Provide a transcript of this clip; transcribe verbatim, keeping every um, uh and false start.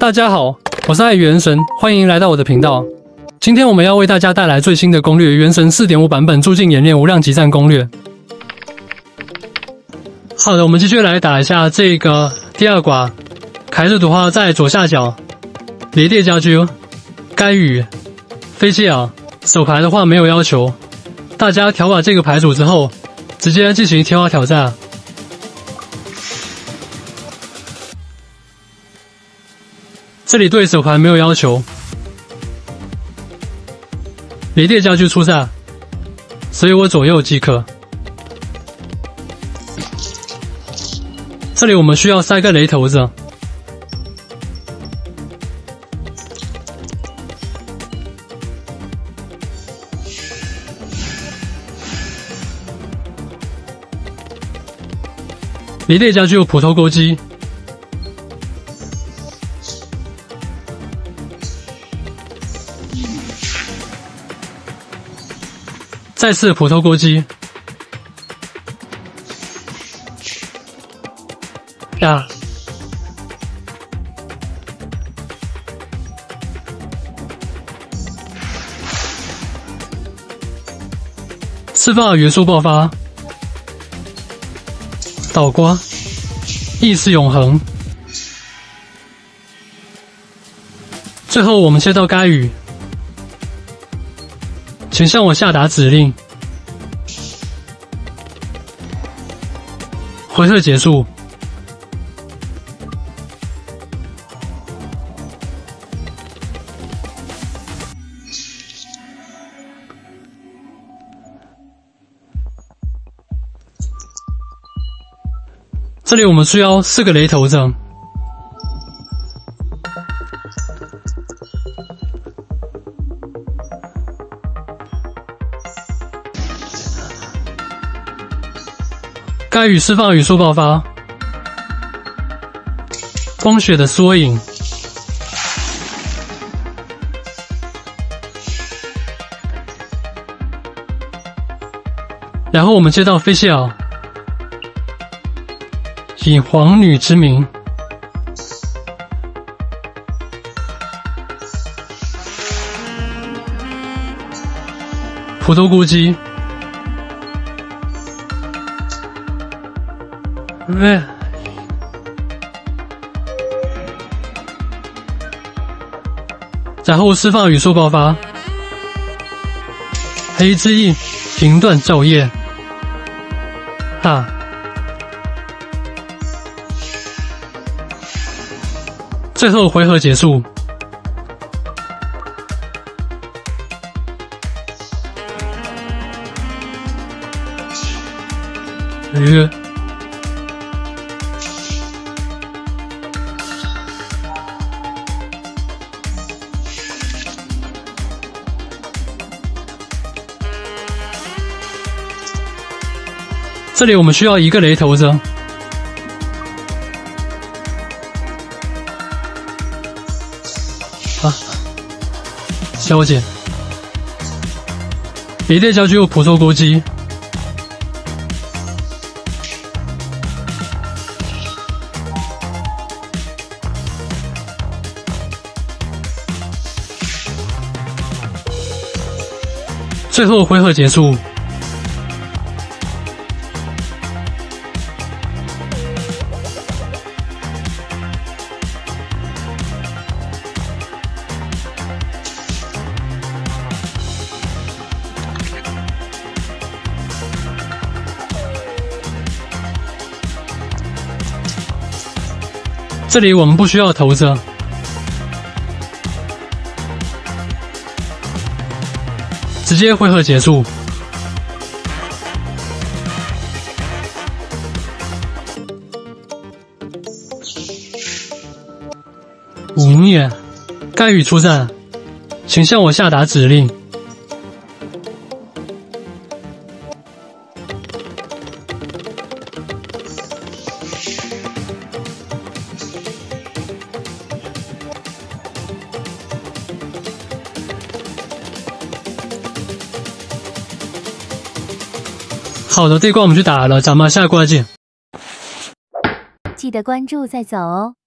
大家好，我是爱与原神，欢迎来到我的频道。今天我们要为大家带来最新的攻略《原神 四点五 版本住境演练无量极战攻略》。好的，我们继续来打一下这个第二卦。凯日图画在左下角，雷电家居，该语，飞机啊。手牌的话没有要求，大家调把这个牌组之后，直接进行贴画挑战。 这里对手牌没有要求，雷电家居出战，所以我左右即可。这里我们需要三个雷头子，雷电家居有普通勾机。 再次普通勾机呀！释放元素爆发，倒瓜，意识永恒。最后我们切到该语。 请向我下达指令。回合结束。这里我们需要四个雷头子。 该语释放语速爆发，风雪的缩影，然后我们接到飞笑，以皇女之名，普通估计。 喂，然后释放语速爆发，黑之翼停断昼夜，哈，最后回合结束。 这里我们需要一个雷头子，啊，小姐，雷电家居有普通攻击，最后回合结束。 这里我们不需要投资，直接回合结束。五灭，该语出战，请向我下达指令。好的，这一关我们去打了，咱们下一关见。记得关注再走哦。